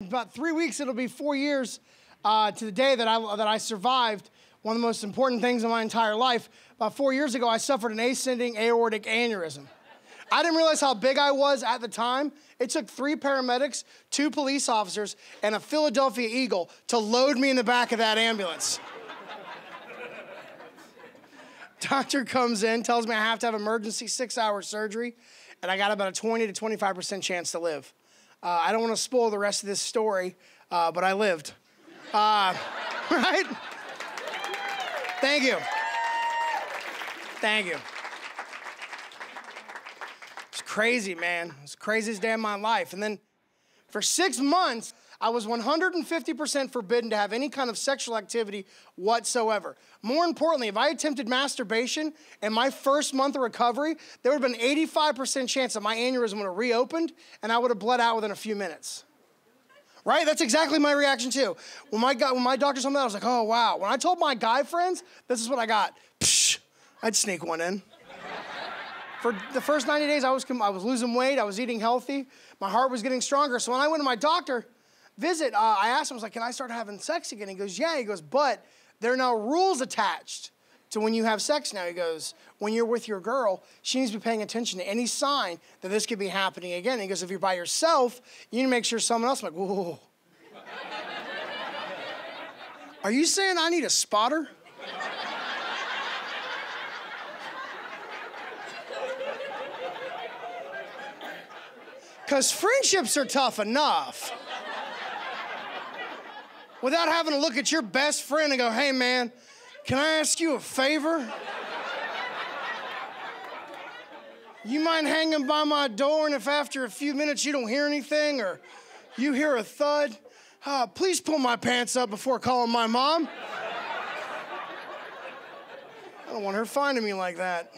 About 3 weeks, it'll be 4 years to the day that I survived one of the most important things in my entire life. About 4 years ago, I suffered an ascending aortic aneurysm. I didn't realize how big I was at the time. It took 3 paramedics, 2 police officers, and a Philadelphia Eagle to load me in the back of that ambulance. Doctor comes in, tells me I have to have emergency 6-hour surgery, and I got about a 20 to 25% chance to live. I don't want to spoil the rest of this story, but I lived. Right? Thank you. Thank you. It's crazy, man. It's the craziest day of my life. And then for 6 months, I was 150% forbidden to have any kind of sexual activity whatsoever. More importantly, if I attempted masturbation in my first month of recovery, there would have been an 85% chance that my aneurysm would have reopened and I would have bled out within a few minutes. Right? That's exactly my reaction too. When my doctor told me that, I was like, oh wow. When I told my guy friends, this is what I got. Psh, I'd sneak one in. For the first 90 days, I was losing weight, I was eating healthy, my heart was getting stronger. So when I went to my doctor, I asked him, I was like, can I start having sex again? He goes, yeah. He goes, but there are now rules attached to when you have sex now. He goes, when you're with your girl, she needs to be paying attention to any sign that this could be happening again. He goes, if you're by yourself, you need to make sure someone else. I'm like, whoa. Are you saying I need a spotter? Because friendships are tough enough. Without having to look at your best friend and go, hey man, can I ask you a favor? You mind hanging by my door, and if after a few minutes you don't hear anything or you hear a thud, please pull my pants up before calling my mom. I don't want her finding me like that.